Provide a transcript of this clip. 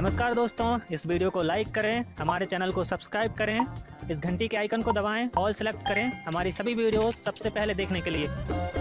नमस्कार दोस्तों, इस वीडियो को लाइक करें, हमारे चैनल को सब्सक्राइब करें, इस घंटी के आइकन को दबाएं, ऑल सेलेक्ट करें हमारी सभी वीडियोस सबसे पहले देखने के लिए।